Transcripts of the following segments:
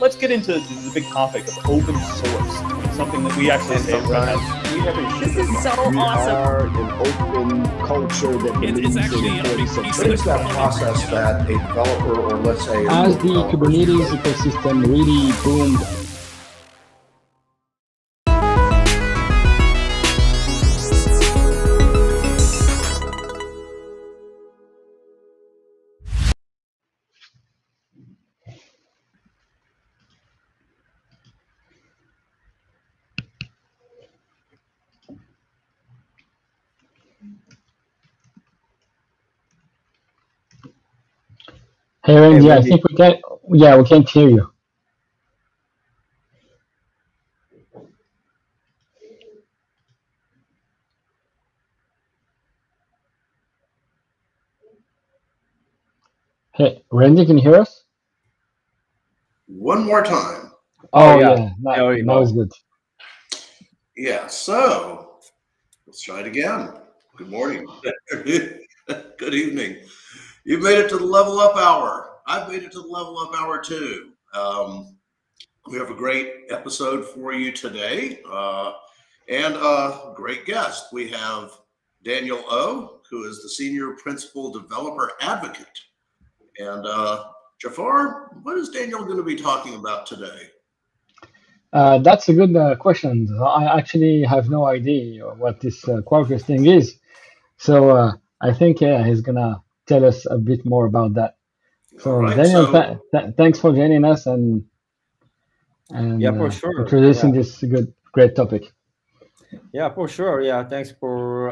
Let's get into the big topic of open source, something that we actually say right now. This is so awesome. We are an open culture that believes in the so there's that process that a developer or let's say... As the Kubernetes ecosystem really boomed. Hey, Randy, I think we can't, we can't hear you. Hey, Randy, can you hear us? One more time. Oh, yeah. That was good. Yeah, so let's try it again. Good morning. Good evening. You've made it to the Level Up Hour. I've made it to the Level Up Hour too. We have a great episode for you today and a great guest. We have Daniel Oh, who is the Senior Principal Developer Advocate. And Jaafar, what is Daniel going to be talking about today? That's a good question. I actually have no idea what this Quarkus thing is. So I think he's going to tell us a bit more about that. So right, Daniel, so, thanks for joining us and yeah, for sure, introducing this great topic. Yeah, for sure. Yeah, thanks for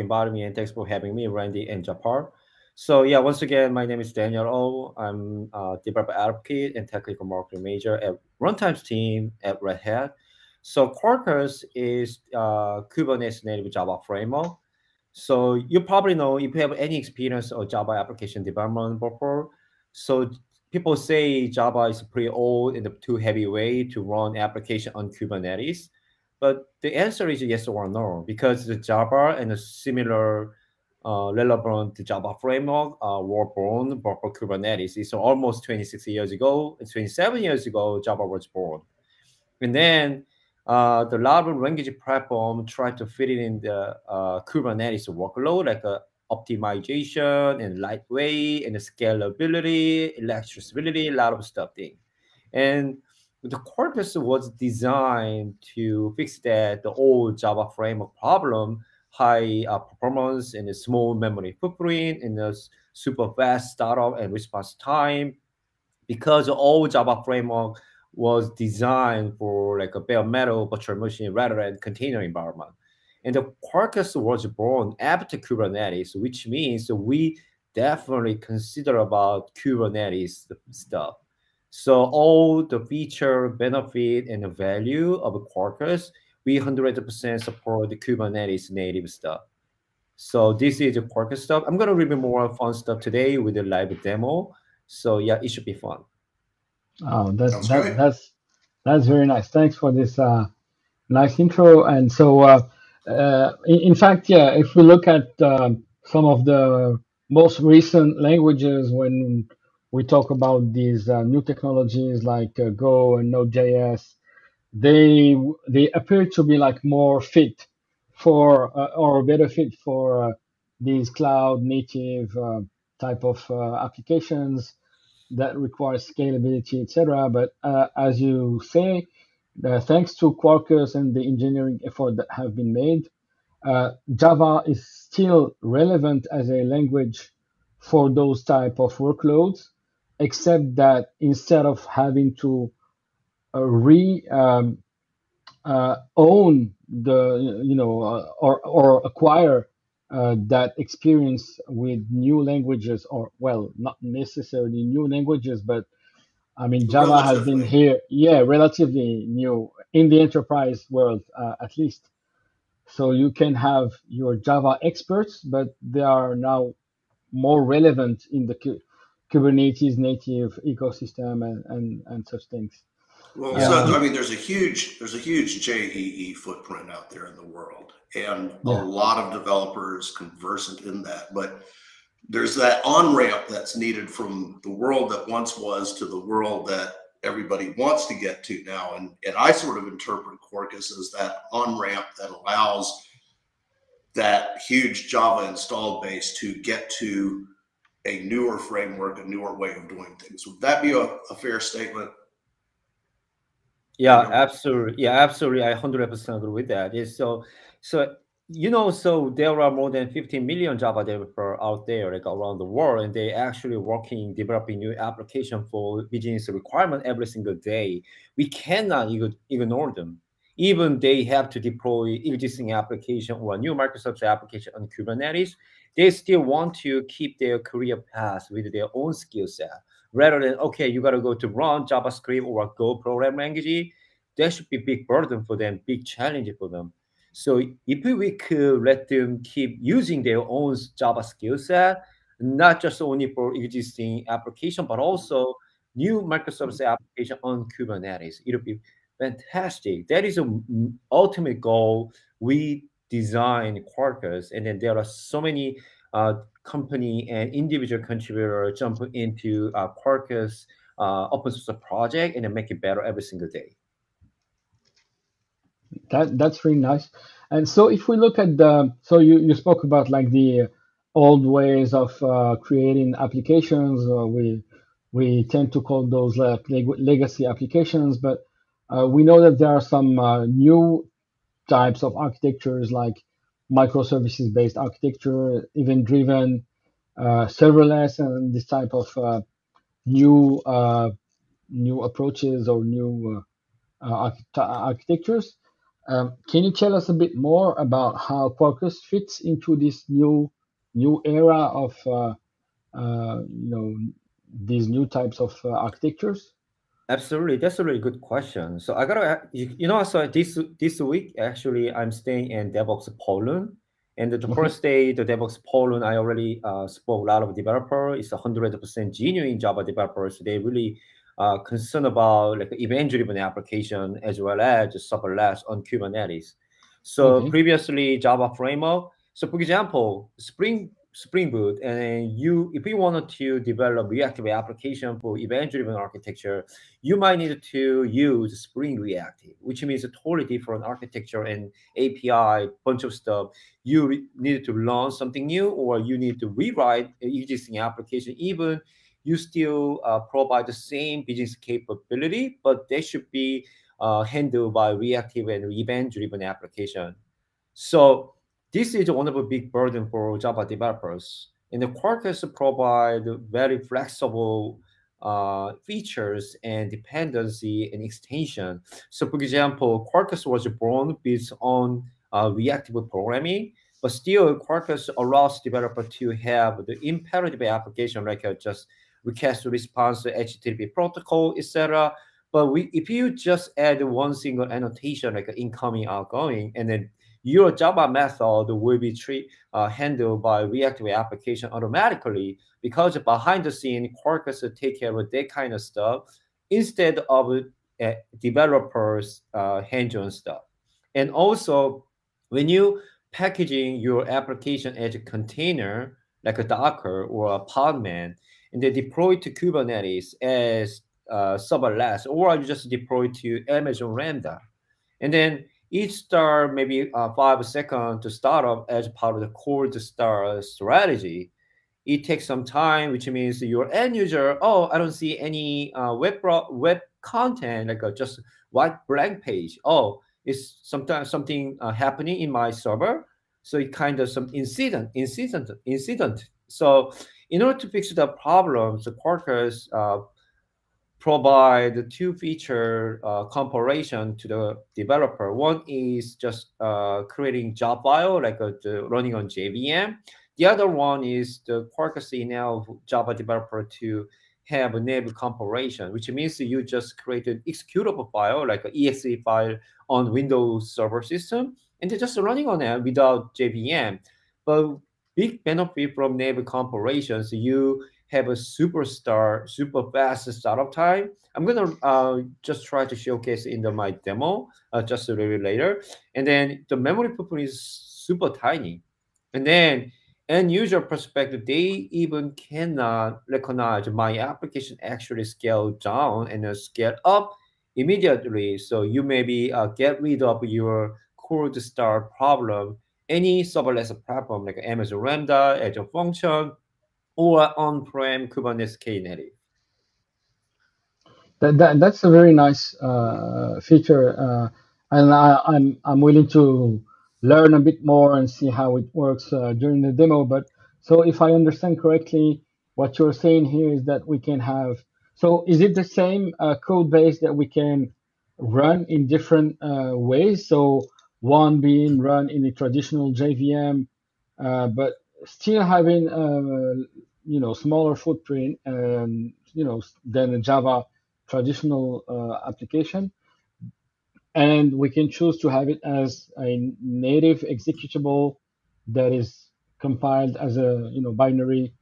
inviting me and thanks for having me, Randy and Jaafar. So yeah, once again, my name is Daniel Oh. I'm a developer advocate and technical marketing major at Runtime's team at Red Hat. So Quarkus is Kubernetes native Java framework. So you probably know, if you have any experience of Java application development before, so people say Java is pretty old and too heavyweight to run application on Kubernetes. But the answer is yes or no, because the Java and a similar relevant Java framework were born for Kubernetes. It's almost 26 years ago, 27 years ago, Java was born. And then the large language platform tried to fit it in the Kubernetes workload, like optimization and lightweight and scalability, elasticity, a lot of stuff thing. And the Quarkus was designed to fix that the old Java framework problem: high performance and a small memory footprint and a super fast startup and response time, because the old Java framework was designed for like a bare metal virtual machine rather than container environment. And the Quarkus was born after Kubernetes, which means we definitely consider about Kubernetes stuff. So all the feature, benefit, and the value of Quarkus, we 100% support the Kubernetes native stuff. So this is the Quarkus stuff. I'm gonna review more fun stuff today with a live demo. So yeah, it should be fun. Oh, that's very nice. Thanks for this nice intro. And so, in fact, yeah, if we look at some of the most recent languages when we talk about these new technologies like Go and Node.js, they appear to be like more fit for or better fit for these cloud native type of applications that requires scalability, etc. But as you say, thanks to Quarkus and the engineering effort that have been made, Java is still relevant as a language for those type of workloads, except that instead of having to own the, or acquire that experience with new languages, or well, not necessarily new languages, but I mean, Java has been here, relatively new in the enterprise world, at least. So you can have your Java experts, but they are now more relevant in the Kubernetes native ecosystem and such things. Well, yeah. So, I mean, there's a huge JEE footprint out there in the world, and a lot of developers conversant in that. But there's that on-ramp that's needed from the world that once was to the world that everybody wants to get to now. And I sort of interpret Quarkus as that on-ramp that allows that huge Java installed base to get to a newer framework, a newer way of doing things. Would that be a fair statement? Yeah, absolutely. Yeah, absolutely. I 100% agree with that. It's so there are more than 15 million Java developers out there, like around the world, and they actually working, developing new application for business requirement every single day. We cannot ignore them. Even they have to deploy existing application or a new Microsoft application on Kubernetes, they still want to keep their career path with their own skill set. Rather than, okay, you got to go to run JavaScript or Go program language, that should be a big burden for them, big challenge for them. So if we could let them keep using their own Java skill set, not just only for existing application, but also new Microsoft application on Kubernetes, it would be fantastic. That is an ultimate goal. We designed Quarkus, and then there are so many company and individual contributor jump into Quarkus open source project and then make it better every single day. That's really nice. And so if we look at the, so you spoke about like the old ways of creating applications, we tend to call those legacy applications, but we know that there are some new types of architectures like microservices-based architecture, event-driven, serverless, and this type of new approaches or new architectures. Can you tell us a bit more about how Quarkus fits into this new era of these new types of architectures? Absolutely, that's a really good question. So I gotta, so this week actually I'm staying in DevOps Poland, and the first day the DevOps Poland, I already spoke a lot of developers. It's 100% genuine Java developers. They really concerned about like event-driven application as well as serverless on Kubernetes. So previously Java framework. So for example, Spring Boot, and then if you wanted to develop reactive application for event-driven architecture, you might need to use Spring Reactive, which means a totally different architecture and API, bunch of stuff. You need to learn something new, or you need to rewrite existing application. Even you still provide the same business capability, but they should be handled by reactive and event-driven application. So this is one of the big burden for Java developers. And the Quarkus provide very flexible features and dependency and extension. So for example, Quarkus was born based on reactive programming, but still Quarkus allows developers to have the imperative application, like just request response, HTTP protocol, etc. But if you just add one single annotation, like incoming, outgoing, and then your Java method will be handled by reactive application automatically, because behind the scene, Quarkus take care of that kind of stuff instead of developers' hands-on stuff. And also, when you packaging your application as a container, like a Docker or a Podman, and they deploy to Kubernetes as serverless, or you just deploy to Amazon Lambda, and then each star maybe 5 seconds to start up as part of the core to start strategy. It takes some time, which means your end user, oh, I don't see any web content, like just white blank page. Oh, it's sometimes something happening in my server. So it kind of some incident. So in order to fix the problem, the Quarkus provide two feature comparison to the developer. One is just creating job file, like running on JVM. The other one is the Quarkus enable Java developer to have enable comparison, which means you just create an executable file, like an exe file on Windows server system, and they're just running on that without JVM. But big benefit from enable comparison, so you have a super fast startup time. I'm gonna just try to showcase in my demo just a little later. And then the memory footprint is super tiny. And then end user perspective, they even cannot recognize my application actually scaled down and scaled up immediately. So you maybe get rid of your cold start problem. Any serverless platform like Amazon Lambda, Azure Function, or on-prem Kubernetes Knative. That's a very nice feature, and I'm willing to learn a bit more and see how it works during the demo. But so if I understand correctly, what you're saying here is that we can have. So is it the same code base that we can run in different ways? So one being run in the traditional JVM, but still having you know, smaller footprint, you know, than a Java traditional application, and we can choose to have it as a native executable that is compiled as a, you know, binary.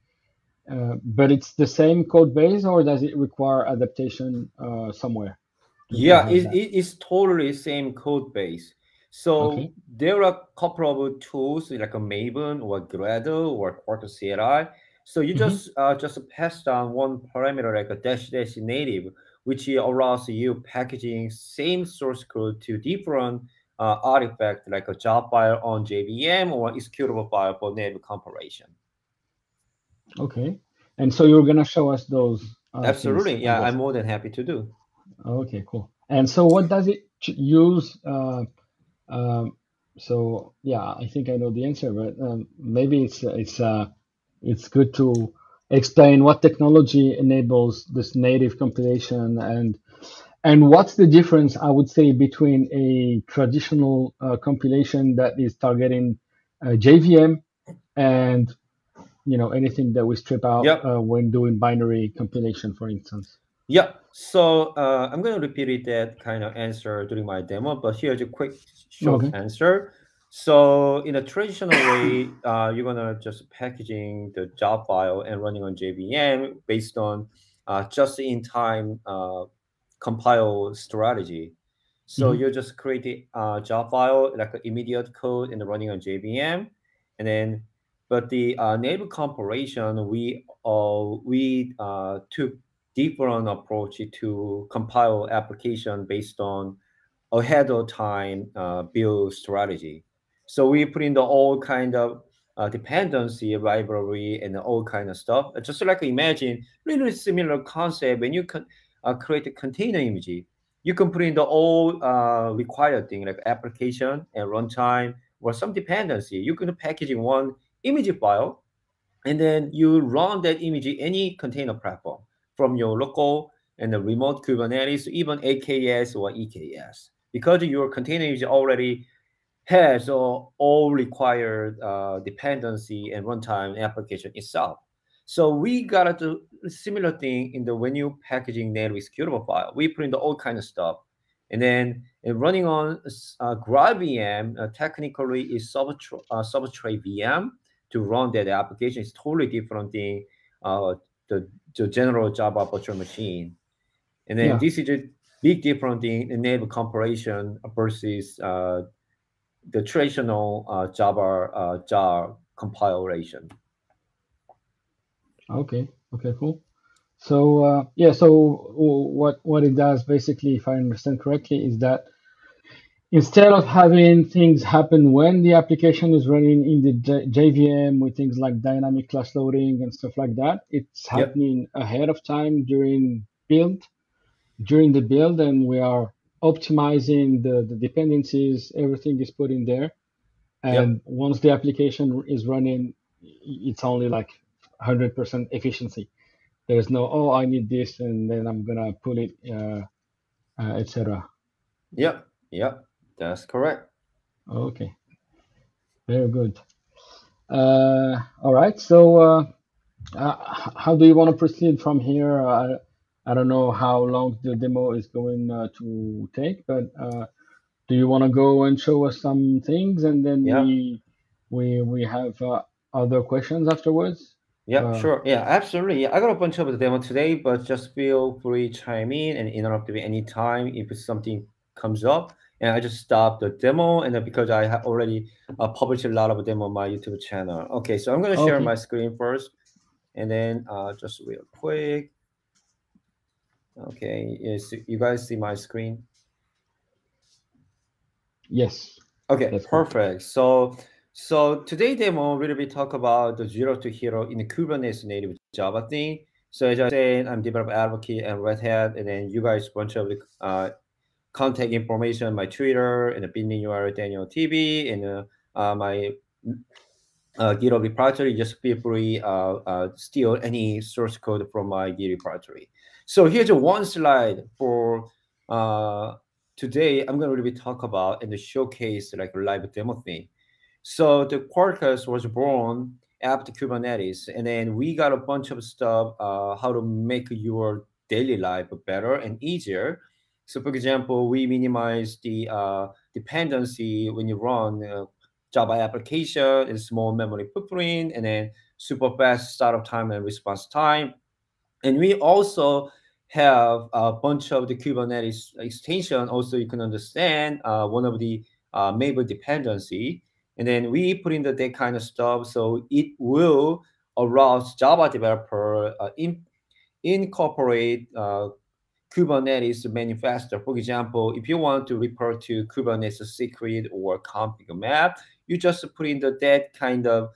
But it's the same code base, or does it require adaptation somewhere? Yeah, it's totally same code base. So okay. There are a couple of tools like a Maven or Gradle or Quarkus CLI. So you just pass down one parameter like a -- native, which allows you packaging same source code to different artifact like a job file on JVM or executable file for native comparison. Okay, and so you're gonna show us those. Absolutely, things. Yeah, I'm more than happy to do. Okay, cool. And so what does it use? So yeah, I think I know the answer, but maybe it's good to explain what technology enables this native compilation, and what's the difference, I would say, between a traditional compilation that is targeting JVM and, you know, anything that we strip out when doing binary compilation, for instance. Yeah, so I'm going to repeat that kind of answer during my demo, but here's a quick, short answer. So in a traditional way, you're going to just packaging the job file and running on JVM based on just-in-time compile strategy. So you just create a job file, like immediate code, and running on JVM. And then, but the native comparison, we took different approach to compile application based on ahead of time build strategy. So we put in the all kind of dependency library and all kind of stuff. Just like imagine really similar concept when you can create a container image, you can put in the all required thing like application and runtime or some dependency. You can package in one image file, and then you run that image in any container platform, from your local and the remote Kubernetes, even AKS or EKS, because your container is already has all required dependency and runtime application itself. So we got to do a similar thing in the when you packaging native executable file. We print all kind of stuff, and then running on GraalVM technically is substrate VM to run that application. It's totally different thing. The general Java virtual machine. And then this is a big difference in native comparison versus the traditional Java compilation. Okay, okay, cool. So yeah, so what it does basically, if I understand correctly, is that instead of having things happen when the application is running in the JVM with things like dynamic class loading and stuff like that, it's happening ahead of time during the build, and we are optimizing the dependencies. Everything is put in there. And once the application is running, it's only like 100% efficiency. There's no, oh, I need this, and then I'm going to pull it, et cetera. Yep, yep. That's correct. Okay. Very good. All right. So how do you want to proceed from here? I don't know how long the demo is going to take, but do you want to go and show us some things, and then we have other questions afterwards? Yeah, sure. Yeah, absolutely. Yeah, I got a bunch of the demo today, but just feel free to chime in and interrupt me anytime if something comes up. And I just stopped the demo, and because I have already published a lot of demo on my YouTube channel. Okay, so I'm going to share my screen first, and then just real quick. Okay, yes, you guys see my screen? Yes. Okay, that's perfect. Good. So today demo really we talk about the zero to hero in the Kubernetes native Java thing. So as I said, I'm developer advocate and Red Hat, and then you guys bunch of the contact information, my Twitter and the Binnur Daniel TV, and my GitHub repository. Just feel free steal any source code from my Git repository. So here's one slide for today. I'm gonna really talk about and showcase like a live demo thing. So the Quarkus was born after Kubernetes, and then we got a bunch of stuff how to make your daily life better and easier. So for example, we minimize the dependency when you run a Java application, and small memory footprint, and then super fast startup time and response time. And we also have a bunch of the Kubernetes extension. Also, you can understand one of the Maven dependency. And then we put in that kind of stuff, so it will arouse Java developer incorporate Kubernetes manifesto. For example, if you want to refer to Kubernetes secret or config map, you just put in that kind of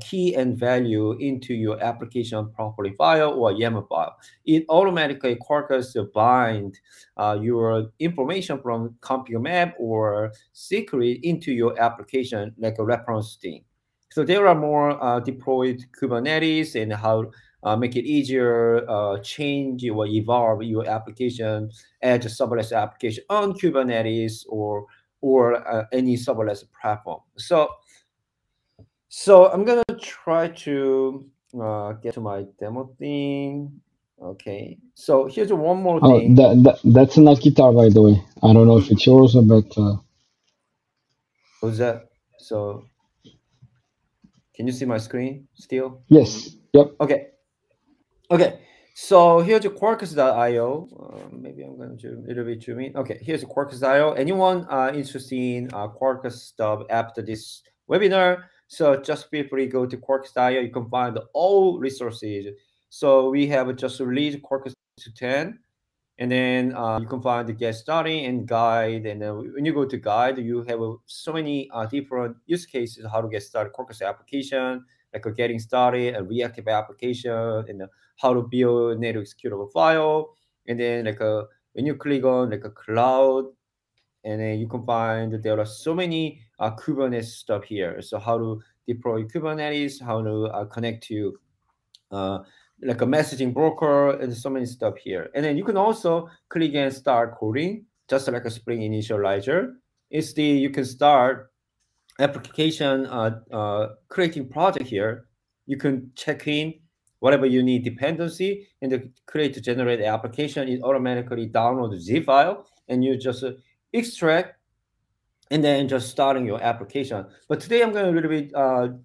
key and value into your application property file or YAML file. It automatically Quarkus bind your information from config map or secret into your application like a reference thing. So there are more deployed Kubernetes and how make it easier change or evolve your application as a serverless application on Kubernetes or any serverless platform. So I'm going to try to get to my demo thing. Okay, so here's one more thing. That's not guitar, by the way. I don't know if it's yours, but... What's that? So can you see my screen still? Yes. Yep. Okay. Okay. So here's Quarkus.io. Maybe I'm going to do a little bit too mean. Okay, here's Quarkus.io. Anyone interested in Quarkus stuff after this webinar? So just feel free to go to Quarkus.io. You can find all resources. So we have just released Quarkus 2.10, and then you can find the get started and guide. And when you go to guide, you have so many different use cases how to get started Quarkus application, like getting started, a reactive application, and how to build native executable file. And then like when you click on like a cloud, and then you can find that there are so many Kubernetes stuff here. So how to deploy Kubernetes, how to connect to like a messaging broker, and so many stuff here. And then you can also click and start coding, just like a Spring initializer. It's the, you can start application creating project here. You can check in whatever you need dependency, and the create to generate application, it automatically downloads the zip file, and you just extract, and then just starting your application. But today I'm going to little bit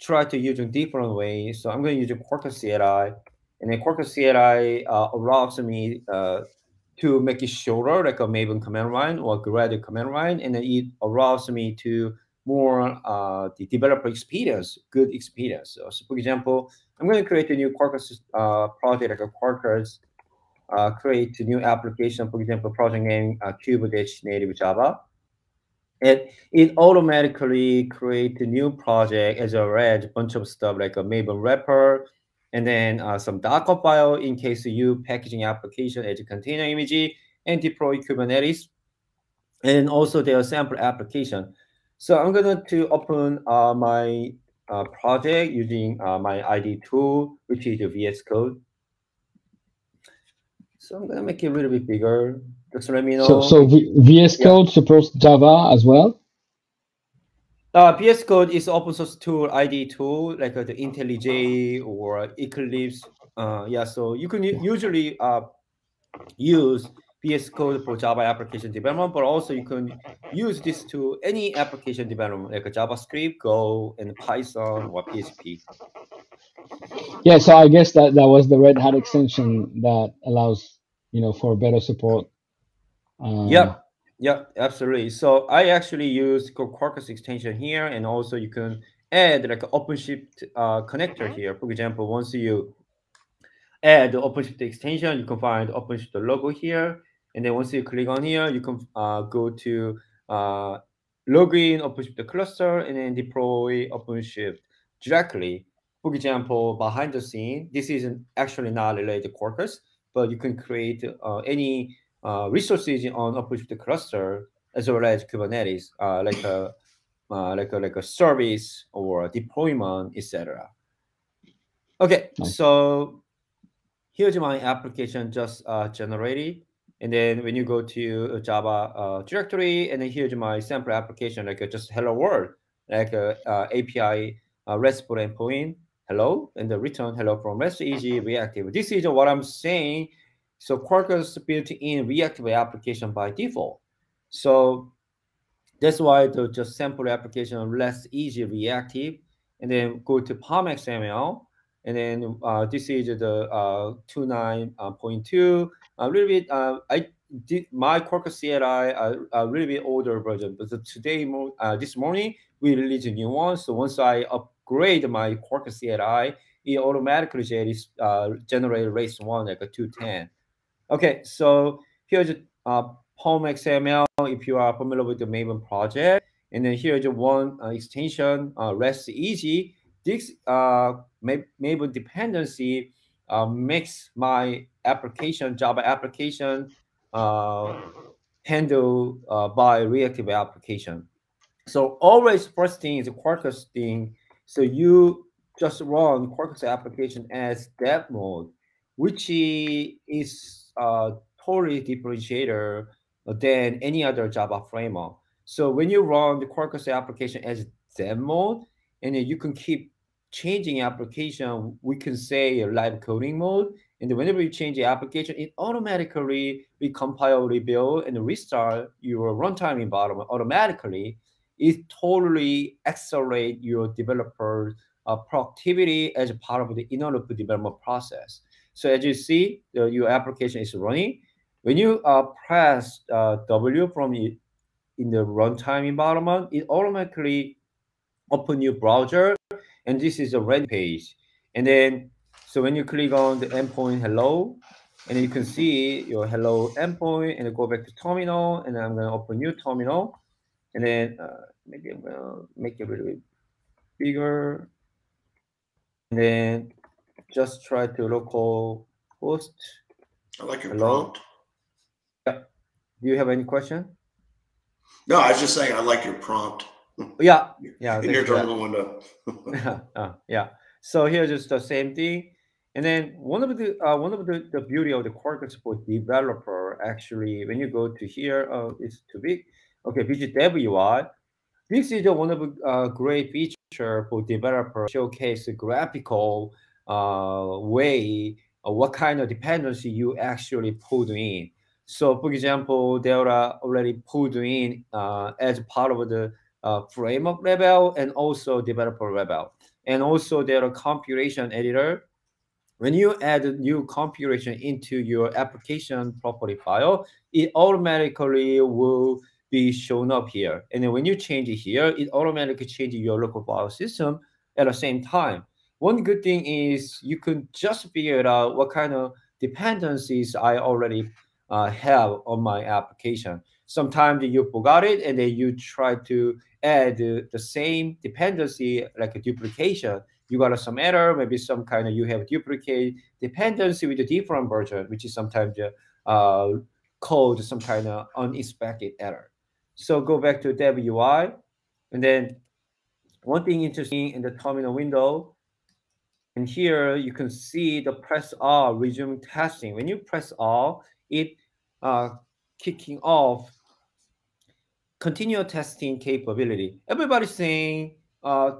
try to use a different way. So I'm going to use a Quarkus CLI, and then Quarkus CLI allows me to make it shorter, like a Maven command line or Gradle command line, and then it allows me to more the developer experience, good experience. So for example, I'm going to create a new Quarkus project, like a Quarkus. Create a new application, for example, project name Cube-native Java. And it automatically create a new project as a red bunch of stuff like a Maven wrapper, and then some Docker file in case you packaging application as a container image, and deploy Kubernetes, and also their sample application. So I'm going to open my project using my ID tool, which is the VS Code. So I'm gonna make it a little bit bigger. Just let me know. So VS Code supports Java as well. VS Code is open source tool, ID tool, like the IntelliJ or Eclipse. So you can usually use VS Code for Java application development, but also you can use this to any application development, like JavaScript, Go, and Python or PHP. Yeah, so I guess that was the Red Hat extension that allows, you know, for better support. Yeah, absolutely. So I actually used Quarkus extension here, and also you can add like an OpenShift connector here. For example, once you add the OpenShift extension, you can find OpenShift logo here, and then once you click on here, you can go to login OpenShift cluster and then deploy OpenShift directly. For example, behind the scene, this is actually not related to Quarkus, but you can create any resources on OpenShift cluster as well as Kubernetes, like a service or a deployment, etc. Okay, so here's my application just generated, and then when you go to Java directory, and then here's my sample application, like just hello world, like API RESTful endpoint, hello, and the return hello from REST Easy Reactive. This is what I'm saying. So Quarkus built in reactive application by default. So that's why the just sample application REST Easy Reactive, and then go to POM.xml, and then this is the 29.2. A little bit, I did my Quarkus CLI a little bit older version, but today, this morning, we released a new one. So once I upgrade my Quarkus CLI, it automatically generates race 1 like a 210. Okay, so here's POM.xml if you are familiar with the Maven project. And then here's one extension, REST Easy. This Maven dependency makes my application, Java application, handled by reactive application. So always first thing is a Quarkus thing. So you just run Quarkus application as dev mode, which is totally differentiator than any other Java framework. So when you run the Quarkus application as dev mode, and then you can keep changing application, we can say live coding mode. And whenever you change the application, it automatically recompile, rebuild, and restart your runtime environment automatically. It totally accelerates your developer productivity as part of the inner loop development process. So as you see, your application is running. When you press W from it in the runtime environment, it automatically opens your browser, and this is a red page. And then, so when you click on the endpoint hello, and then you can see your hello endpoint, and go back to terminal, and I'm gonna open new terminal. And then maybe I'm gonna make it a little bit bigger. And then just try to local host. I like your prompt. Yeah. Do you have any question? No, I was just saying I like your prompt. Yeah, yeah. In your terminal window. Yeah. So here's just the same thing. And then one of the beauty of the Quarkus for developer actually, when you go to here, it's too big. Okay, Visual Dev UI. This is one of the great feature for developer showcase a graphical way of what kind of dependency you actually pulled in. So for example, there are already pulled in as part of the framework level and also developer level. And also there are configuration editor. When you add a new configuration into your application property file, it automatically will be shown up here. And then when you change it here, it automatically changes your local file system at the same time. One good thing is you can just figure out what kind of dependencies I already have on my application. Sometimes you forgot it, and then you try to add the same dependency, like a duplication. You got some error, maybe some kind of you have duplicate dependency with a different version, which is sometimes code some kind of unexpected error. So go back to Dev UI, and then one thing interesting in the terminal window, and here you can see the press R resume testing. When you press R, it kicking off continuous testing capability. Everybody's saying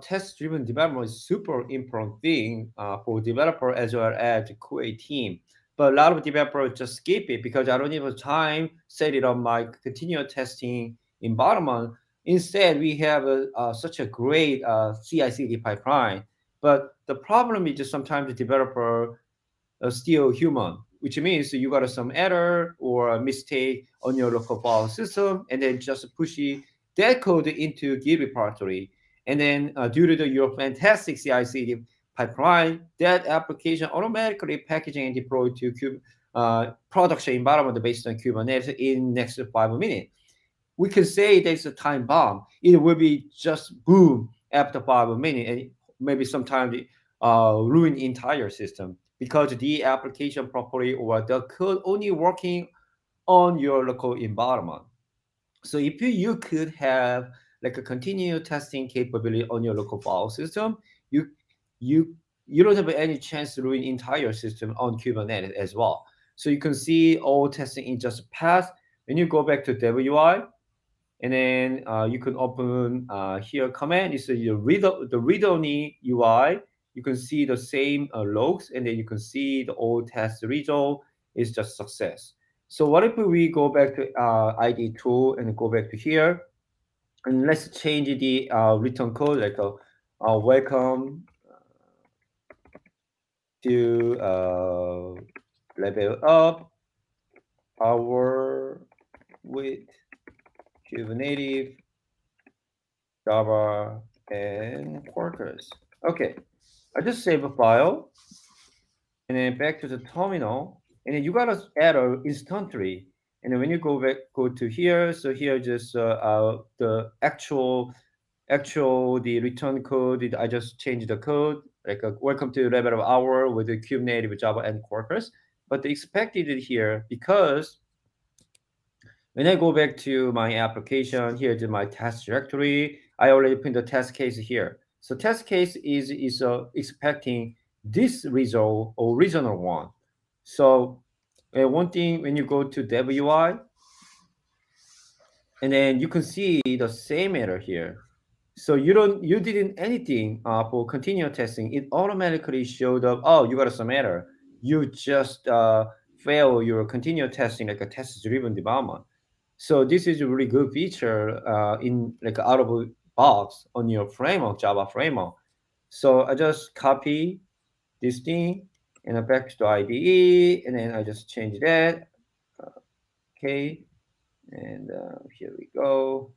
test-driven development is super important thing for developer as well as QA team. But a lot of developers just skip it because I don't have time set it on my continuous testing environment. Instead, we have such a great CICD pipeline. But the problem is just sometimes the developer is still human, which means you got some error or a mistake on your local file system, and then just push that code into Git repository. And then due to your fantastic CICD pipeline, that application automatically packaging and deployed to production environment based on Kubernetes in next 5 minutes. We can say there's a time bomb. It will be just boom after 5 minutes, and maybe sometimes ruin the entire system because the application properly or the code only working on your local environment. So if you could have like a continuous testing capability on your local file system, you don't have any chance to ruin the entire system on Kubernetes as well. So you can see all testing in just pass. When you go back to WI, and then you can open here command. It's the read-only UI. You can see the same logs, and then you can see the old test result is just success. So what if we go back to ID2 and go back to here, and let's change the return code like welcome to level up our with Kubernetes, Java, and Quarkus. Okay, I just save a file, and then back to the terminal, and then you got an error instantly. And then when you go back, go to here. So here, just the actual return code. I just changed the code, like welcome to level of hour with the Kubernetes, Java, and Quarkus. But they expected it here because when I go back to my application, here to my test directory, I already put the test case here. So test case is expecting this result or original one. So one thing, when you go to WI, and then you can see the same error here. So you didn't anything for continuous testing. It automatically showed up. Oh, you got some error. You just fail your continuous testing like a test-driven development. So this is a really good feature in like out of the box on your framework, Java framework. So I just copy this thing and I'm back to the IDE, and then I just change that. Okay, and here we go.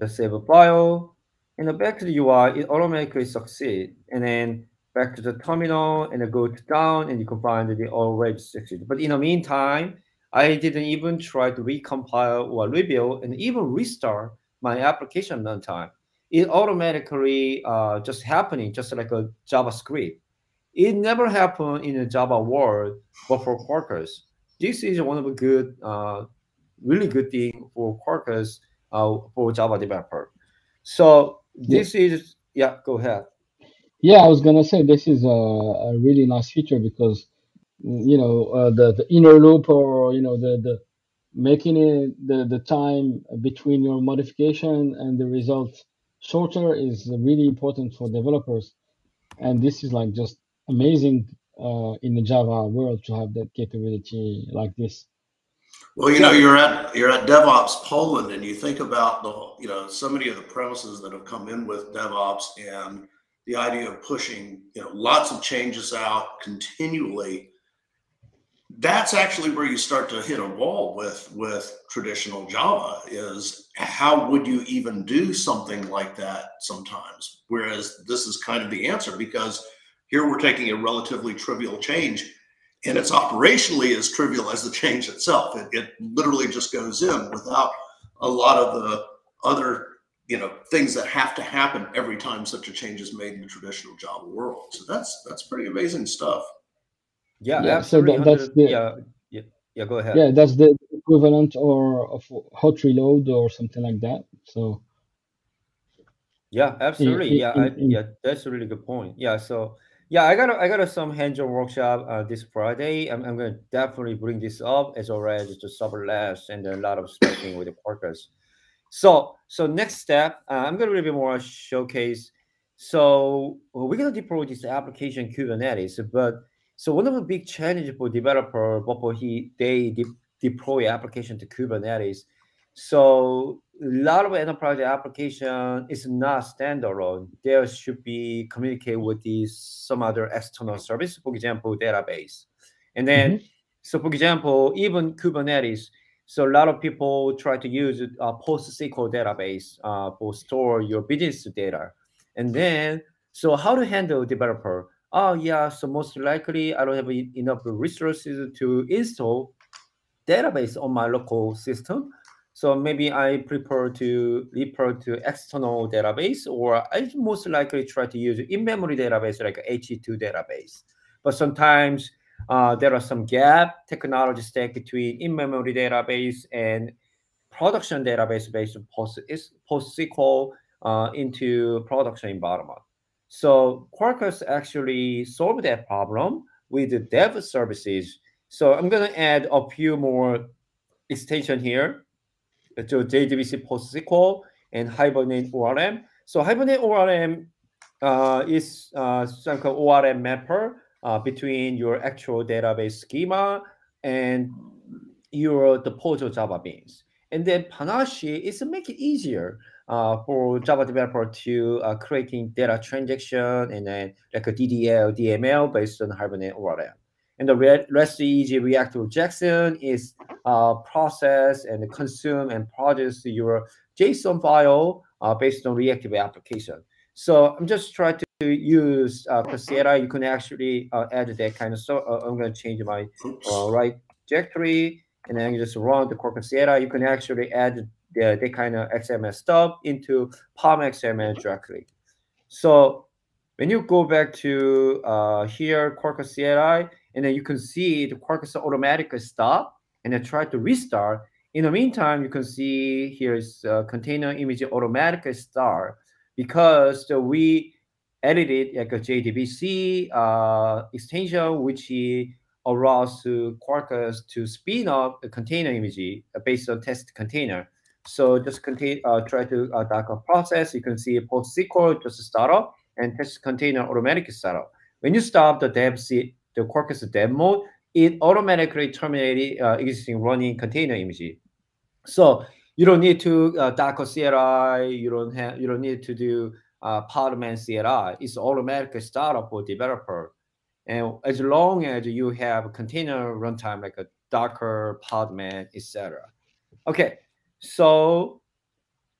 Just save a file, and then back to the UI, it automatically succeeds, and then back to the terminal and go down, and you can find the all web section. But in the meantime, I didn't even try to recompile or rebuild and even restart my application runtime. It automatically just happening, just like a JavaScript. It never happened in a Java world, but for Quarkus, this is one of the good, really good thing for Quarkus for Java developer. So this is, yeah, go ahead. Yeah, I was gonna say this is a really nice feature because, you know, the inner loop, or you know, the making it the time between your modification and the result shorter is really important for developers, and this is like just amazing in the Java world to have that capability like this. Well, you know, you're at DevOps Poland, and you think about the, you know, so many of the premises that have come in with DevOps and the idea of pushing, you know, lots of changes out continually. That's actually where you start to hit a wall with traditional Java, is how would you even do something like that sometimes? Whereas this is kind of the answer, because here we're taking a relatively trivial change, and it's operationally as trivial as the change itself. It literally just goes in without a lot of the other, you know, things that have to happen every time such a change is made in the traditional Java world. So that's pretty amazing stuff. Yeah, yeah, absolutely. So that's the, yeah, go ahead. Yeah, that's the equivalent or of hot reload or something like that. So yeah, absolutely. Yeah, that's a really good point. Yeah, so yeah, I got some hands-on workshop this Friday. I'm gonna definitely bring this up as already to subless and a lot of speaking with the Quarkus. So next step, I'm going to a little bit more showcase. So we're going to deploy this application in Kubernetes. But so one of the big challenges for developer before they deploy application to Kubernetes, So a lot of enterprise application is not standalone. There should be communicate with these some other external service, for example, database. And then, so for example, even Kubernetes. So a lot of people try to use PostgreSQL database for store your business data. And then, so how to handle developer? Oh yeah, so most likely I don't have enough resources to install database on my local system. So maybe I prefer to refer to external database, or I most likely try to use in-memory database like H2 database. But sometimes there are some gap technology stack between in-memory database and production database based on PostgreSQL into production environment. So Quarkus actually solved that problem with the dev services. So I'm going to add a few more extension here. So JDBC PostgreSQL and Hibernate ORM. So Hibernate ORM is some kind of ORM mapper between your actual database schema and your the Postgres Java beans. And then Panache is to make it easier for Java developer to creating data transaction and then like a DDL, DML based on Hibernate ORM. And the REST Easy Reactive Jackson is process and consume and produce your JSON file based on reactive application. So I'm just trying to use Coursera. You can actually add that kind of stuff. I'm going to change my right directory, and then you just run the Coursera. You can actually add that kind of XML stuff into Palm XML directly. So when you go back to here, Quarkus CLI, and then you can see the Quarkus automatically stop and then try to restart. In the meantime, you can see here is container image automatically start because we edited like a JDBC extension, which allows Quarkus to spin up the container image based on test container. So just try to Docker process. You can see PostgreSQL just start up and test container automatically start up. When you stop the Quarkus dev mode, it automatically terminated existing running container image. So you don't need to Docker CLI. You don't need to do Podman CLI. It's automatically start up for developer, and as long as you have a container runtime like a Docker, Podman, etc. Okay. So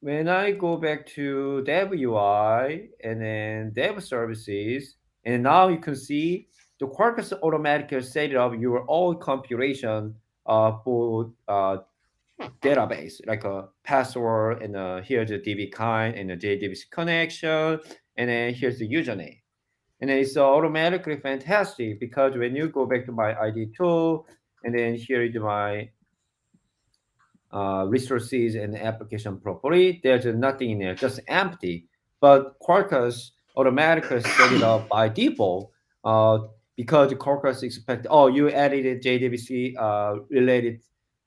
when I go back to dev UI and then dev services, and now you can see the Quarkus automatically set up your own configuration for database, like a password, and here's the DB kind and the JDBC connection, and then here's the username. And then it's automatically fantastic because when you go back to my ID tool, and then here is my resources and application property, there's nothing in there, just empty. But Quarkus automatically set it up by default because Quarkus expects, oh, you added JDBC related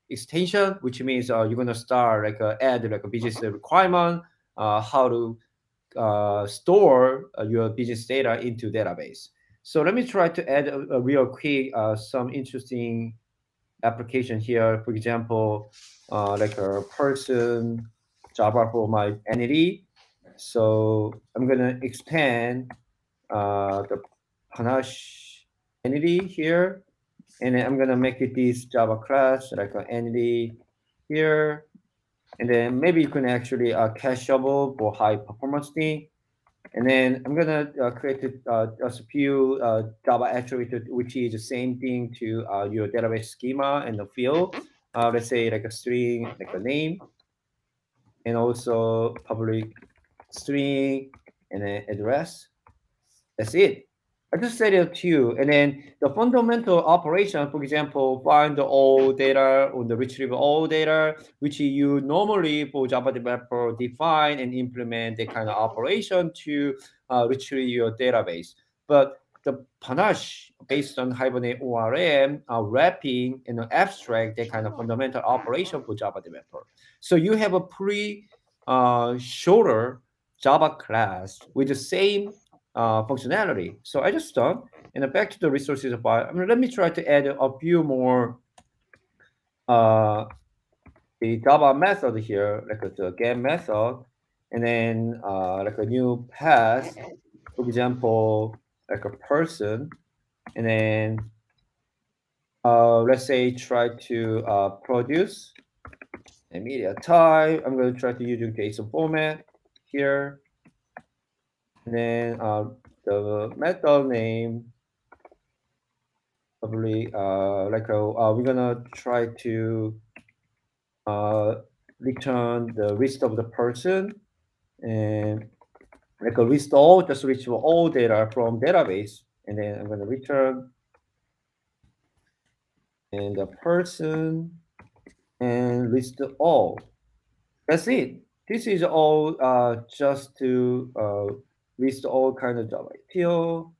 extension, which means you're gonna start like add like a business requirement, how to store your business data into database. So let me try to add a real quick some interesting application here, for example, like a person Java for my entity. So I'm gonna expand the Panache entity here, and then I'm gonna make it this Java class like an entity here, and then maybe you can actually cacheable for high performance thing. And then I'm gonna create just a few Java attributes, which is the same thing to your database schema and the field. Let's say like a string, like a name, and also public string and an address. That's it. I just set it up to you. And then the fundamental operation, for example, find all data or the retrieve all data, which you normally for Java developer define and implement the kind of operation to retrieve your database. But the Panache based on Hibernate ORM are wrapping and abstract that kind of fundamental operation for Java developer. So you have a pretty shorter Java class with the same functionality. So I just done, and back to the resources file. I mean, let me try to add a few more the Java method here, like the get method, and then like a new path, for example, like a person, and then let's say try to produce a media type. I'm going to try to use JSON format here, and then the method name probably like we're gonna try to return the list of the person, and like a list all, just reach all data from database, and then I'm gonna return and the person and list all. That's it. This is all just to list all kind of Java ITO.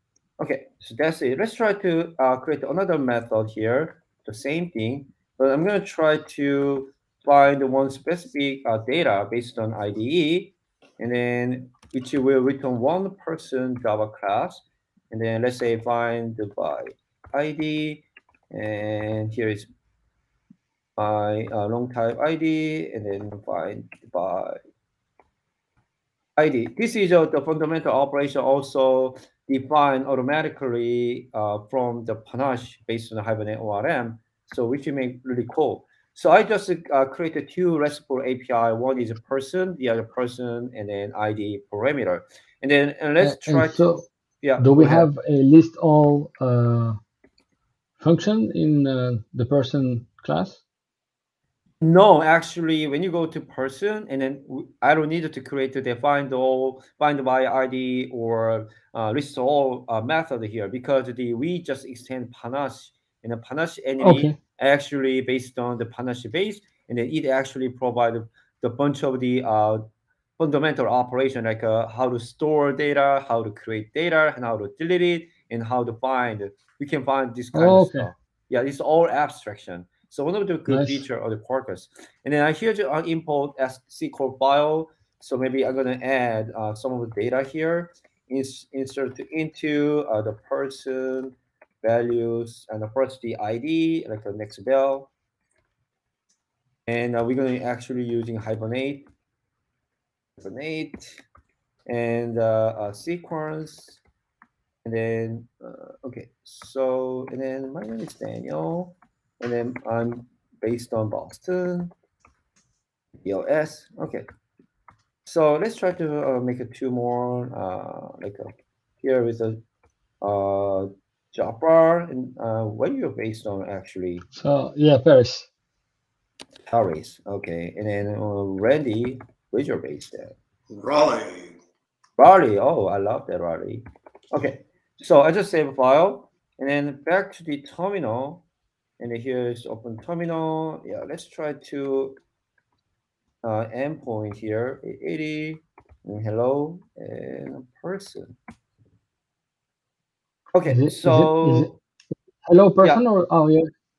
Okay, so that's it. Let's try to create another method here, the same thing, but I'm going to try to find one specific data based on IDE, and then which will return one person Java class, and then let's say find by ID, and here is by long type ID, and then find by ID. This is the fundamental operation also defined automatically from the Panache based on the Hibernate ORM, so which you make really cool. So I just created two RESTful API. One is a person, the other person, and then ID parameter. And then and let's try so to do we have a list all function in the person class? No, actually, when you go to person, and then I don't need to create the find all, find by ID or list all method here, because the we just extend Panache, and the Panache enemy actually based on the Panache base, and then it actually provides the bunch of the fundamental operation, like how to store data, how to create data, and how to delete it, and how to find. We can find this kind of stuff. Yeah, it's all abstraction. So one of the good feature of the Quarkus. And then I here to import SQL file. So maybe I'm gonna add some of the data here. Insert into the person values and the first the ID, like the next bell. And we're gonna actually using Hibernate, and a sequence. And then okay, so and then my name is Daniel. And then I'm based on Boston, EOS. Okay, so let's try to make it two more. Like here is a Jaafar, and what you're based on actually? So yeah, Paris. Paris. Okay, and then Randy, where's your base at? Raleigh. Raleigh. Oh, I love that Raleigh. Okay, so I just save a file, and then back to the terminal. And here is open terminal. Yeah, let's try to endpoint here 80 and hello and a person. Okay, is it hello person or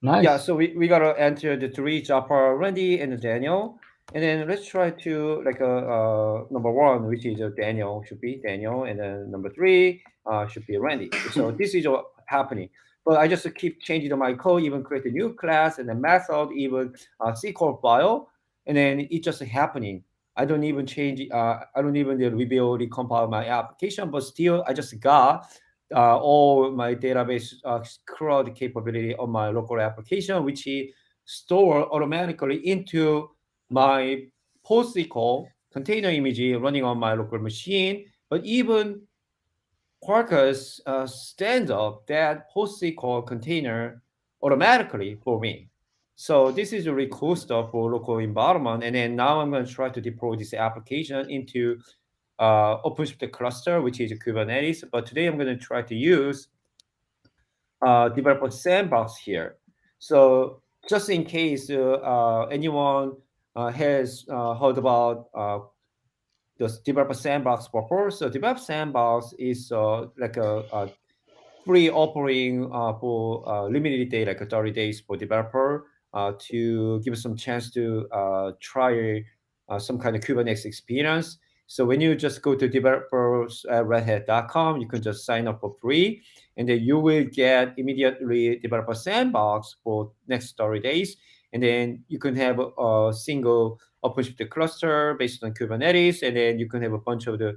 nice. Yeah, so we gotta enter the three Jaafar, Randy, and Daniel, and then let's try to like a number one, which is Daniel, should be Daniel, and then number three should be Randy. So this is what happening. But I just keep changing my code, even create a new class and a method, even a SQL file, and then it's just happening. I don't even change. I don't even rebuild, recompile my application, but still, I just got all my database crawled capability on my local application, which is stored automatically into my PostgreSQL container image running on my local machine. But even Quarkus stands up that PostgreSQL container automatically for me. So this is really cool stuff for local environment. And then now I'm going to try to deploy this application into OpenShift cluster, which is Kubernetes. But today I'm going to try to use developer sandbox here. So just in case anyone has heard about the developer sandbox before. So developer sandbox is like a free offering for limited day, like 30 days for developer to give some chance to try some kind of Kubernetes experience. So when you just go to developers@redhat.com, you can just sign up for free, and then you will get immediately developer sandbox for next 30 days. And then you can have a single OpenShift cluster based on Kubernetes, and then you can have a bunch of the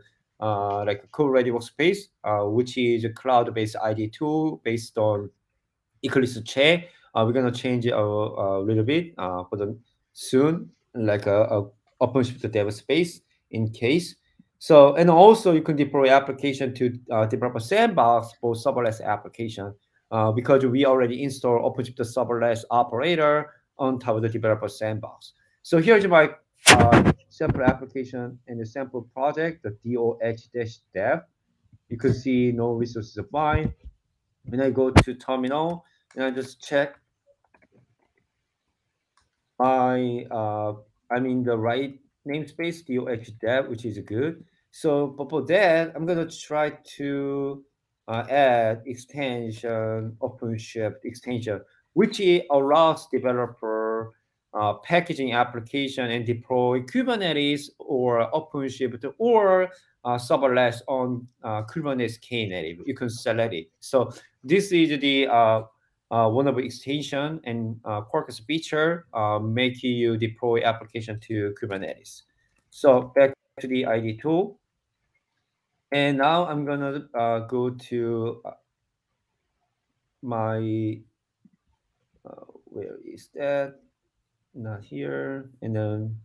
like code-ready workspace, which is a cloud-based ID2 based on Eclipse chain. We're gonna change it a little bit for the soon, like a OpenShift dev space in case. So, and also you can deploy application to developer sandbox for serverless application because we already installed OpenShift serverless operator on top of the developer sandbox. So here's my sample application and the sample project, the doh-dev. You can see no resources applied. When I go to terminal and I just check my, I'm in the right namespace, doh-dev, which is good. So before that, I'm gonna try to add extension, OpenShift extension, which allows developer packaging application and deploy Kubernetes or OpenShift or serverless on Kubernetes Knative. You can select it. So this is the one of the extension and Quarkus feature making you deploy application to Kubernetes. So back to the ID2. And now I'm gonna go to my, where is that? Not here. And then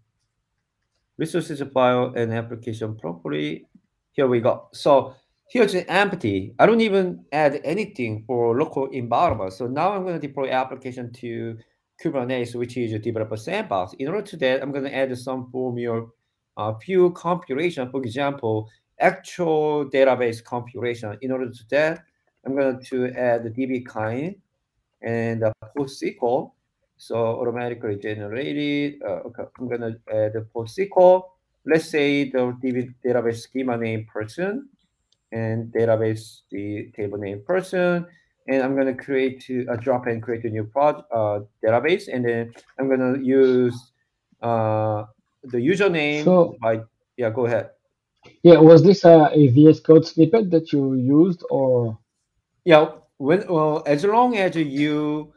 resources file and application property. Here we go. So here's an empty. I don't even add anything for local environment. So now I'm going to deploy application to Kubernetes, which is a developer sandbox. In order to that, I'm going to add some formula few configuration. For example, actual database configuration. In order to that, I'm going to add the DB kind and the PostgreSQL. So automatically generated. Okay, I'm gonna add the PostgreSQL. Let's say the DB database schema name person and database the table name person. And I'm gonna create a drop and create a new project database. And then I'm gonna use the username. So by, yeah, go ahead. Yeah, was this a VS Code snippet that you used, or? Yeah, when as long as you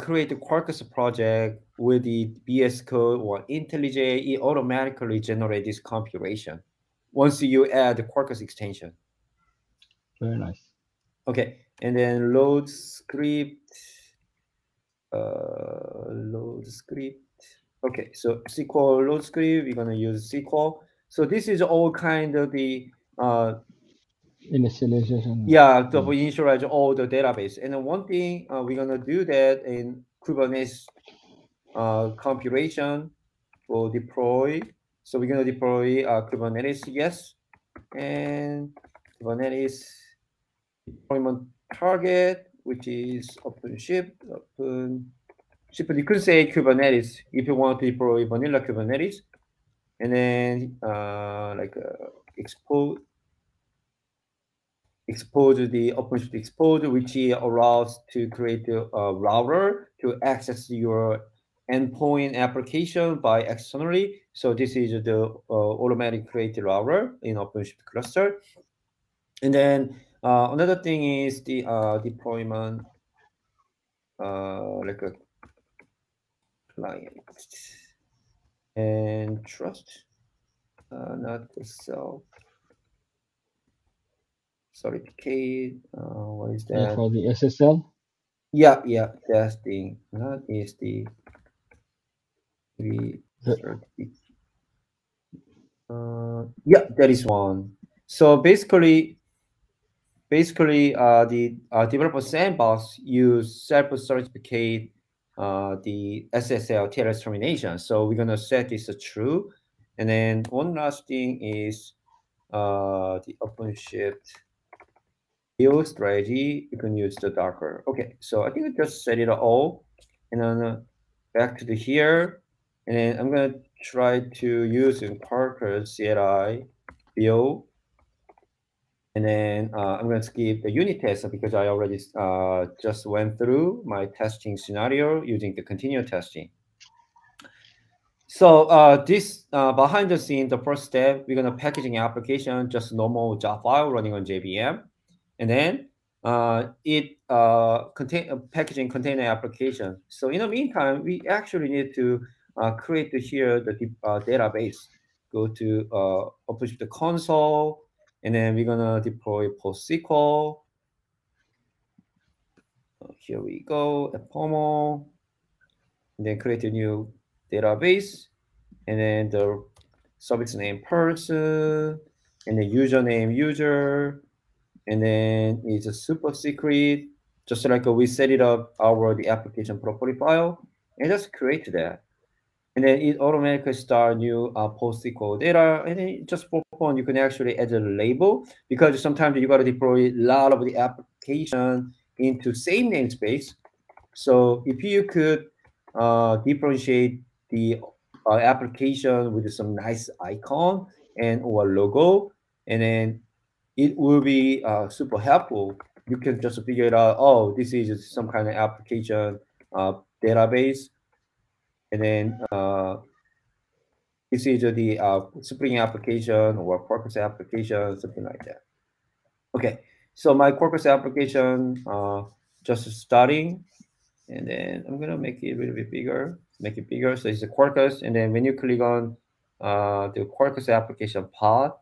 create the Quarkus project with the VS Code or IntelliJ, it automatically generates this configuration once you add the Quarkus extension. Very nice. Okay, and then load script. Okay, so SQL load script, we're gonna use SQL. So this is all kind of the initialization. Yeah, to initialize all the database. And then one thing we're gonna do that in Kubernetes configuration for deploy. So we're gonna deploy Kubernetes, yes, and Kubernetes deployment target, which is OpenShift. You could say Kubernetes if you want to deploy vanilla Kubernetes, and then like expose the OpenShift expose, which allows to create a router to access your endpoint application by externally. So this is the automatic create router in OpenShift cluster. And then another thing is the deployment, like a client and trust, not self. Sorry, Kate, what is that? For the SSL? Yeah, yeah, that's the, that is the yeah, that is one. So basically the developer sandbox use self-certificate the SSL TLS termination. So we're gonna set this true. And then one last thing is the OpenShift strategy, you can use the Docker. Okay, so I think I just set it all, and then back to the here, and then I'm gonna try to use in Quarkus CLI build, and then I'm gonna skip the unit test because I already just went through my testing scenario using the continuous testing. So this behind the scene, the first step, we're gonna packaging application, just normal jar file running on JVM, and then it packaging container application. So in the meantime, we actually need to create here the database. Go to OpenShift the console, and then we're gonna deploy PostgreSQL. Here we go, Epomo, and then create a new database, and then the service name person, and the username user, and then it's a super secret, just like we set it up the application property file, and just create that. And then it automatically start new PostgreSQL data, and then just for fun, you can actually add a label, because sometimes you gotta deploy a lot of the application into same namespace. So if you could differentiate the application with some nice icon and or logo, and then it will be super helpful. You can just figure it out, oh, this is some kind of application database, and then this is the Spring application or Quarkus application, something like that. Okay, so my Quarkus application just starting, and then I'm gonna make it a little bit bigger, so it's a Quarkus, and then when you click on the Quarkus application pod,